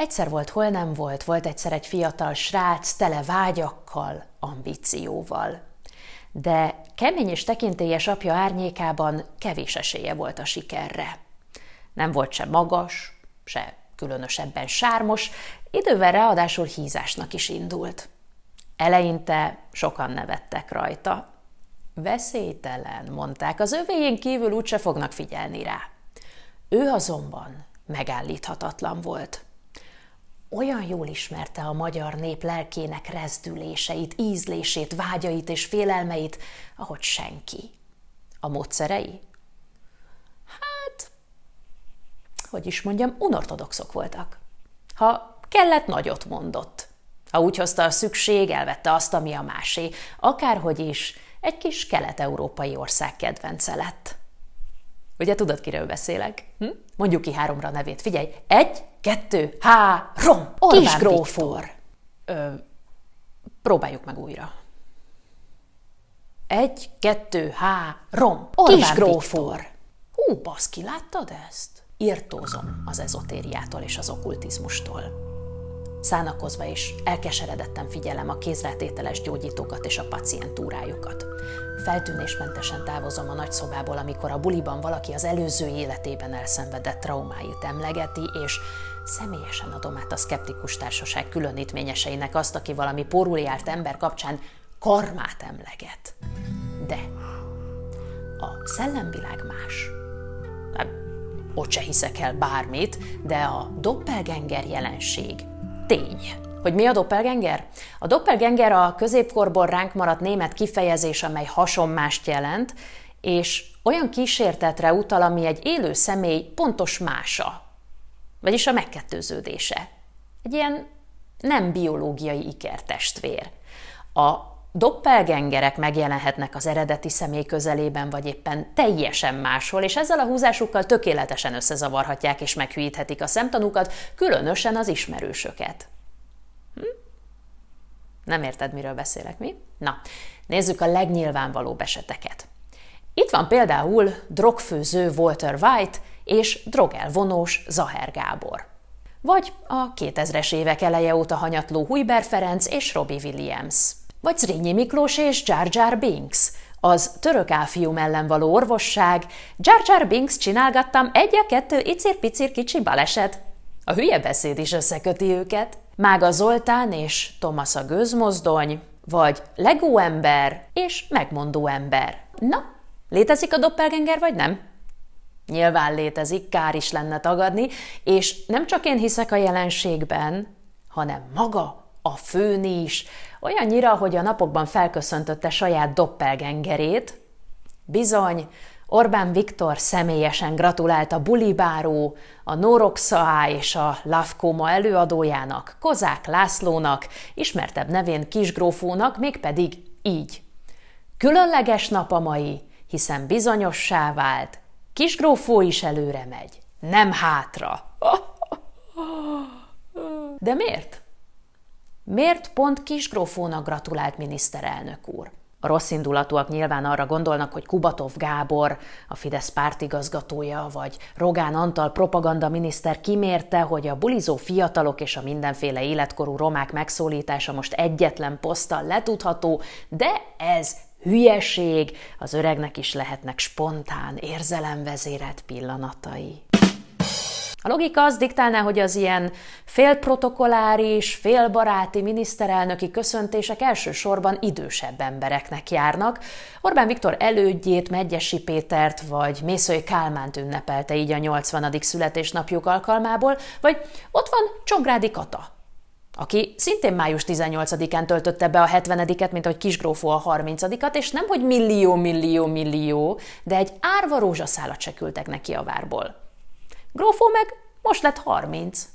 Egyszer volt, hol nem volt, volt egyszer egy fiatal srác, tele vágyakkal, ambícióval. De kemény és tekintélyes apja árnyékában kevés esélye volt a sikerre. Nem volt se magas, se különösebben sármos, idővel ráadásul hízásnak is indult. Eleinte sokan nevettek rajta. Veszélytelen, mondták, az övéjén kívül úgyse fognak figyelni rá. Ő azonban megállíthatatlan volt. Olyan jól ismerte a magyar nép lelkének rezdüléseit, ízlését, vágyait és félelmeit, ahogy senki. A módszerei? Hát, hogy is mondjam, unortodoxok voltak. Ha kellett, nagyot mondott. Ha úgy hozta a szükség, elvette azt, ami a másé. Akárhogy is, egy kis kelet-európai ország kedvence lett. Ugye tudod, kiről beszélek? Hm? Mondjuk ki háromra nevét. Figyelj! 1, 2, 3! Kis Grófo! Próbáljuk meg újra. 1, 2, 3! Kis Grófo! Hú, baszki, láttad ezt? Irtózom az ezotériától és az okkultizmustól. Szánakozva is elkeseredetten figyelem a kézrátételes gyógyítókat és a pacientúrájukat. Feltűnésmentesen távozom a nagyszobából, amikor a buliban valaki az előző életében elszenvedett traumáit emlegeti, és személyesen adom át a szkeptikus társaság különítményeseinek azt, aki valami pórul járt ember kapcsán karmát emleget. De a szellemvilág más. Ott se hiszek el bármit, de a doppelganger jelenség tény. Hogy mi a doppelganger? A doppelganger a középkorból ránk maradt német kifejezés, amely hasonmást jelent, és olyan kísértetre utal, ami egy élő személy pontos mása, vagyis a megkettőződése. Egy ilyen nem biológiai ikertestvér. A doppelgangerek megjelenhetnek az eredeti személy közelében, vagy éppen teljesen máshol, és ezzel a húzásukkal tökéletesen összezavarhatják és meghülyíthetik a szemtanúkat, különösen az ismerősöket. Nem érted, miről beszélek, mi? Na, nézzük a legnyilvánvalóbb eseteket. Itt van például drogfőző Walter White és drogelvonós Zaher Gábor. Vagy a 2000-es évek eleje óta hanyatló Hujber Ferenc és Robbie Williams. Vagy Zrínyi Miklós és Jar Jar Binks, az török áfium ellen való orvosság, Jar Jar Binks csinálgattam 1-2 icir-picir kicsi baleset. A hülye beszéd is összeköti őket. Mága Zoltán és Thomas a gőzmozdony, vagy Legó ember és megmondó ember. Na, létezik a doppelganger vagy nem? Nyilván létezik, kár is lenne tagadni, és nem csak én hiszek a jelenségben, hanem maga a főni is, olyannyira, hogy a napokban felköszöntötte saját doppelgengerét. Bizony, Orbán Viktor személyesen gratulált a bulibáró, a Noroxaá és a Lavkoma előadójának, Kozák Lászlónak, ismertebb nevén Kis Grófónak, mégpedig így. Különleges nap a mai, hiszen bizonyossá vált, Kis Grófo is előre megy, nem hátra. De miért? Miért pont Kis Grófónak gratulált miniszterelnök úr? A rosszindulatúak nyilván arra gondolnak, hogy Kubatov Gábor, a Fidesz pártigazgatója, vagy Rogán Antal propagandaminiszter kimérte, hogy a bulizó fiatalok és a mindenféle életkorú romák megszólítása most egyetlen poszttal letudható, de ez hülyeség, az öregnek is lehetnek spontán, érzelemvezérelt pillanatai. A logika az diktálná, hogy az ilyen félprotokoláris, félbaráti miniszterelnöki köszöntések elsősorban idősebb embereknek járnak. Orbán Viktor elődjét, Medgyesi Pétert vagy Mészöly Kálmánt ünnepelte így a 80. születésnapjuk alkalmából, vagy ott van Csongrádi Kata, aki szintén május 18-án töltötte be a 70-et, mint ahogy Kis Grófo a 30-at, és nem hogy millió, de egy árva rózsaszálat se küldtek neki a várból. Grófó meg most lett 30.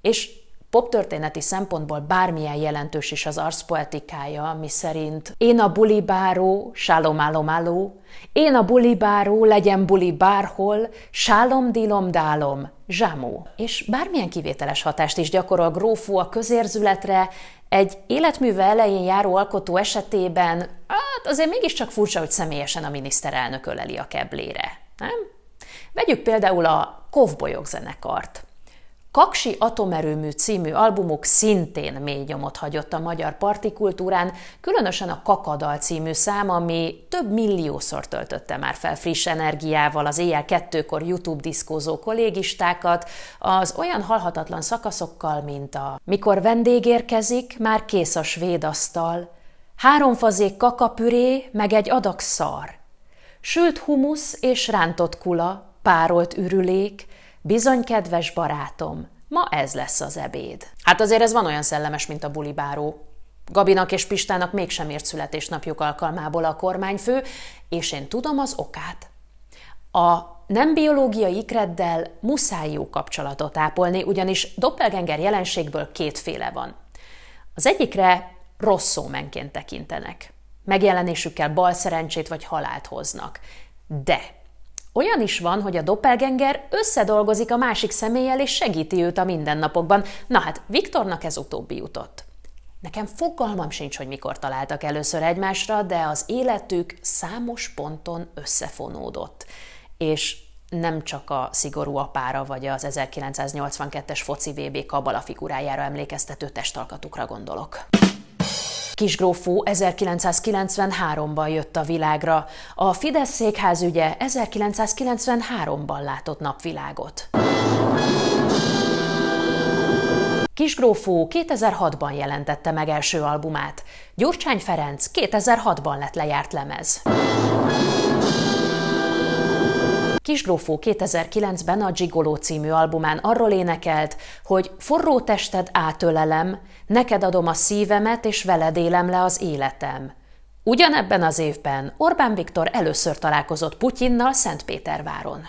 És poptörténeti szempontból bármilyen jelentős is az arszpoetikája, miszerint én a bulibáró, sálom-álom-áló, én a bulibáró, legyen buli bárhol, sálom-dilom-dálom, zsámó. És bármilyen kivételes hatást is gyakorol Grófó a közérzületre, egy életműve elején járó alkotó esetében, hát azért mégiscsak furcsa, hogy személyesen a miniszterelnök öleli a keblére, nem? Vegyük például a Kovbojok zenekart. Kaksi atomerőmű című albumuk szintén mély nyomot hagyott a magyar partikultúrán, különösen a Kakadal című szám, ami több milliószor töltötte már fel friss energiával az éjjel 2-kor YouTube diszkózó kollégistákat, az olyan halhatatlan szakaszokkal, mint a mikor vendég érkezik, már kész a svéd asztal, 3 fazék kakapüré, meg egy adag szar, sült humusz és rántott kula, párolt ürülék, bizony, kedves barátom, ma ez lesz az ebéd. Hát azért ez van olyan szellemes, mint a bulibáró. Gabinak és Pistának mégsem ért születésnapjuk alkalmából a kormányfő, és én tudom az okát. A nem biológiai ikreddel muszáj jó kapcsolatot ápolni, ugyanis doppelganger jelenségből 2 féle van. Az egyikre rossz szómenként tekintenek. Megjelenésükkel balszerencsét vagy halált hoznak. De olyan is van, hogy a doppelganger összedolgozik a másik személlyel és segíti őt a mindennapokban. Na hát, Viktornak ez utóbbi jutott. Nekem fogalmam sincs, hogy mikor találtak először egymásra, de az életük számos ponton összefonódott. És nem csak a szigorú apára vagy az 1982-es foci VB kabala figurájára emlékeztető testalkatukra gondolok. Kis Grófo 1993-ban jött a világra, a Fidesz székházügye 1993-ban látott napvilágot. Kis Grófo 2006-ban jelentette meg első albumát, Gyurcsány Ferenc 2006-ban lett lejárt lemez. Kis Grófo 2009-ben a Gigoló című albumán arról énekelt, hogy forró tested átölelem, neked adom a szívemet és veled élem le az életem. Ugyanebben az évben Orbán Viktor először találkozott Putyinnal Szentpéterváron.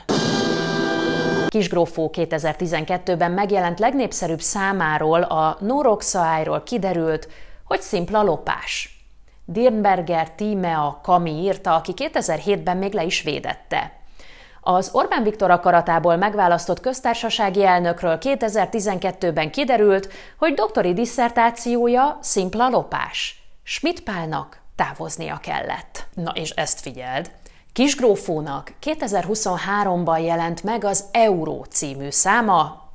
Kis Grófo 2012-ben megjelent legnépszerűbb számáról, a No Roxaájról kiderült, hogy szimpla lopás. Dierberger Tímea Kami írta, aki 2007-ben még le is védette. Az Orbán Viktor akaratából megválasztott köztársasági elnökről 2012-ben kiderült, hogy doktori disszertációja szimpla lopás. Schmitt Pálnak távoznia kellett. Na és ezt figyeld! Kis Grófónak 2023-ban jelent meg az Euró című száma.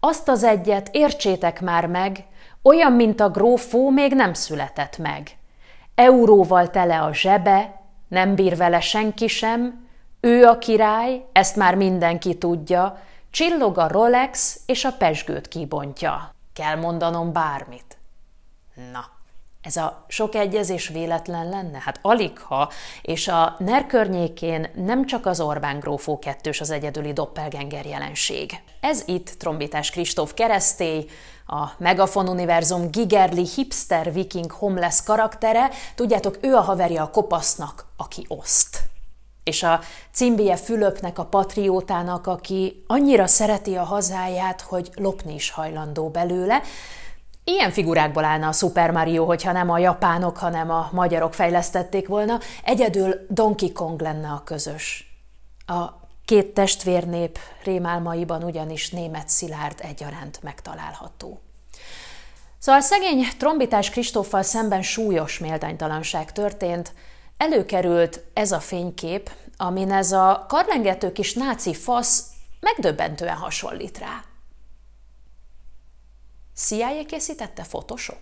Azt az egyet értsétek már meg, olyan, mint a grófó még nem született meg. Euróval tele a zsebe, nem bír vele senki sem, ő a király, ezt már mindenki tudja, csillog a Rolex és a pezsgőt kibontja. Kell mondanom bármit? Na, ez a sok egyezés véletlen lenne? Hát aligha, és a NER környékén nem csak az Orbán Grófó kettős az egyedüli doppelganger jelenség. Ez itt Trombitás Kristóf keresztély, a Megafon univerzum gigerli hipster viking homeless karaktere, tudjátok, ő a haverja a kopasznak, aki oszt. És a címbie Fülöpnek, a patriótának, aki annyira szereti a hazáját, hogy lopni is hajlandó belőle. Ilyen figurákból állna a Super Mario, hogyha nem a japánok, hanem a magyarok fejlesztették volna. Egyedül Donkey Kong lenne a közös. A két testvérnép rémálmaiban ugyanis Németh Szilárd egyaránt megtalálható. Szóval szegény Trombitás Kristóffal szemben súlyos méltánytalanság történt. Előkerült ez a fénykép, amin ez a karlengető kis náci fasz megdöbbentően hasonlít rá. CIA készítette Photoshop?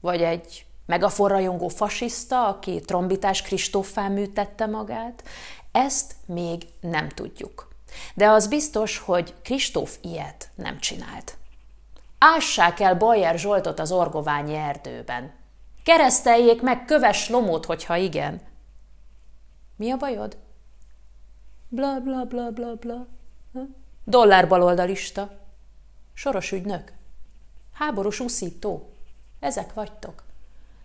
Vagy egy megaforrajongó fasiszta, aki Trombitás Kristóffá műtette magát? Ezt még nem tudjuk. De az biztos, hogy Kristóf ilyet nem csinált. Ássák el Bayer Zsoltot az orgoványi erdőben. Kereszteljék meg Köves Lomót, hogyha igen. Mi a bajod? Bla, bla, bla, bla, bla. Dollárbaloldalista. Soros ügynök. Háborús úszító. Ezek vagytok.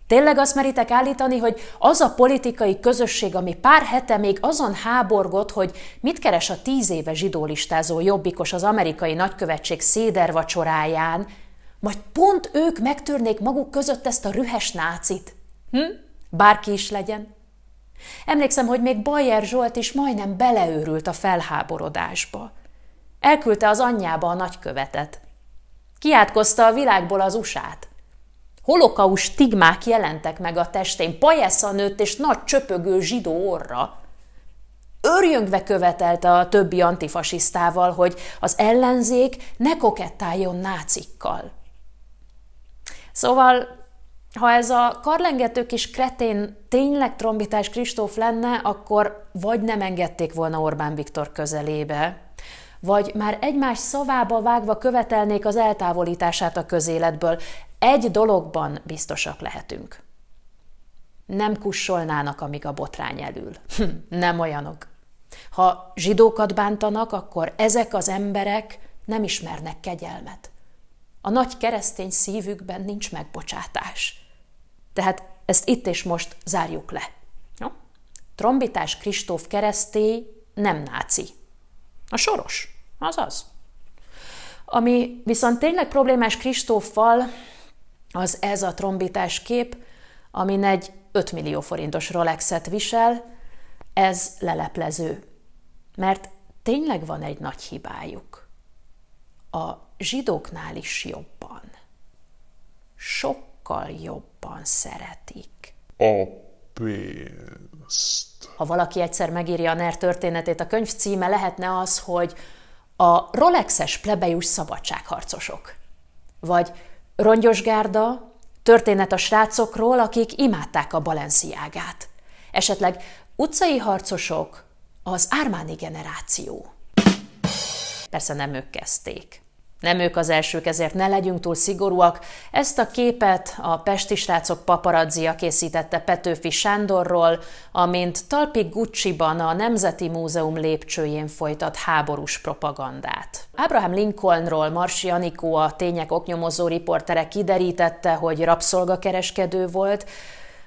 Tényleg azt meritek állítani, hogy az a politikai közösség, ami pár hete még azon háborgott, hogy mit keres a 10 éve zsidólistázó jobbikos az amerikai nagykövetség szédervacsoráján, majd pont ők megtörnék maguk között ezt a rühes nácit. Bárki is legyen. Emlékszem, hogy még Bayer Zsolt is majdnem beleőrült a felháborodásba. Elküldte az anyjába a nagykövetet. Kiátkozta a világból az USA-t. Holokauszt stigmák jelentek meg a testén, pajessza nőtt és nagy csöpögő zsidó orra. Örjöngve követelte a többi antifasisztával, hogy az ellenzék ne kokettáljon nácikkal. Szóval, ha ez a karlengető kis kretén tényleg Trombitás Kristóf lenne, akkor vagy nem engedték volna Orbán Viktor közelébe, vagy már egymás szavába vágva követelnék az eltávolítását a közéletből. Egy dologban biztosak lehetünk. Nem kussolnának, amíg a botrány elül. Nem olyanok. Ha zsidókat bántanak, akkor ezek az emberek nem ismernek kegyelmet. A nagy keresztény szívükben nincs megbocsátás. Tehát ezt itt és most zárjuk le. Ja? Trombitás Kristóf keresztély, nem náci. A Soros, azaz. Ami viszont tényleg problémás Kristóffal, az ez a trombitás kép, amin egy 5 millió forintos Rolexet visel, ez leleplező. Mert tényleg van egy nagy hibájuk. A zsidóknál is jobban. Sokkal jobban szeretik. A pénzt. Ha valaki egyszer megírja a NER történetét, a könyv címe lehetne az, hogy a rolexes plebejus szabadságharcosok. Vagy rongyosgárda, történet a srácokról, akik imádták a Balenciágát. Esetleg utcai harcosok, az Armani generáció. Persze nem ők kezdték. Nem ők az elsők, ezért ne legyünk túl szigorúak. Ezt a képet a pesti srácok paparazzi készítette Petőfi Sándorról, amint Talpi Gucciban a Nemzeti Múzeum lépcsőjén folytat háborús propagandát. Abraham Lincolnról Marsi Anikó, a Tények oknyomozó riportere kiderítette, hogy rabszolgakereskedő volt,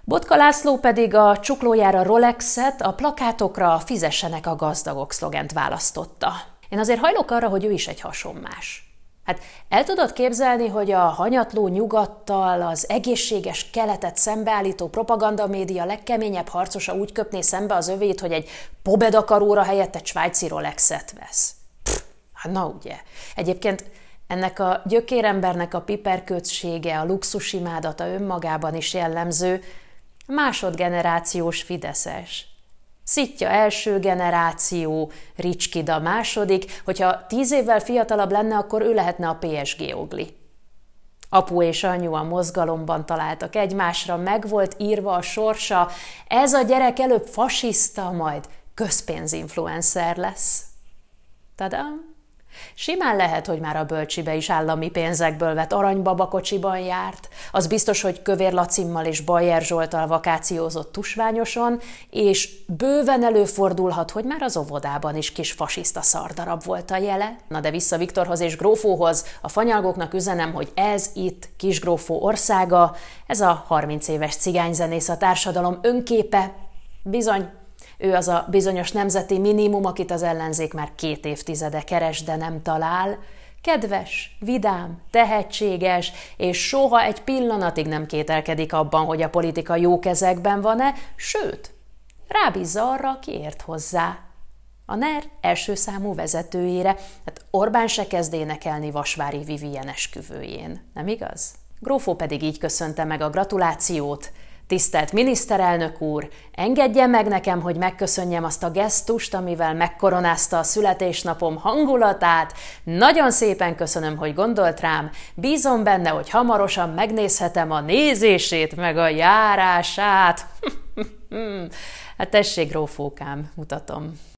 Botka László pedig a csuklójára Rolexet, a plakátokra fizessenek a gazdagok szlogent választotta. Én azért hajlok arra, hogy ő is egy hasonmás. Hát el tudod képzelni, hogy a hanyatló nyugattal az egészséges keletet szembeállító propagandamédia legkeményebb harcosa úgy köpné szembe az övét, hogy egy pobedakaróra helyett egy svájci Rolexet vesz. Pff, hát na ugye. Egyébként ennek a gyökérembernek a piperkötsége, a luxusimádata önmagában is jellemző, másodgenerációs fideszes. Szitja első generáció, Ricskida második, hogyha 10 évvel fiatalabb lenne, akkor ő lehetne a PSG ogli. Apu és anyu a mozgalomban találtak egymásra, meg volt írva a sorsa, ez a gyerek előbb fasiszta, majd közpénzinfluencer lesz. Tadám! Simán lehet, hogy már a bölcsibe is állami pénzekből vett aranybabakocsiban járt, az biztos, hogy Kövér Lacimmal és Bayer Zsolttal vakációzott Tusványoson, és bőven előfordulhat, hogy már az óvodában is kis fasiszta szardarab volt a jele. Na de vissza Viktorhoz és Grófóhoz, a fanyalgóknak üzenem, hogy ez itt Kis Grófó országa, ez a 30 éves cigányzenész a társadalom önképe, bizony. Ő az a bizonyos nemzeti minimum, akit az ellenzék már 2 évtizede keres, de nem talál. Kedves, vidám, tehetséges, és soha egy pillanatig nem kételkedik abban, hogy a politika jó kezekben van-e, sőt, rábízza arra, aki ért hozzá. A NER első számú vezetőjére, hát Orbán se kezd énekelni Vasvári Vivien esküvőjén, nem igaz? Grófó pedig így köszönte meg a gratulációt. Tisztelt miniszterelnök úr, engedje meg nekem, hogy megköszönjem azt a gesztust, amivel megkoronázta a születésnapom hangulatát. Nagyon szépen köszönöm, hogy gondolt rám. Bízom benne, hogy hamarosan megnézhetem a nézését, meg a járását. Hát tessék, grófókám, mutatom.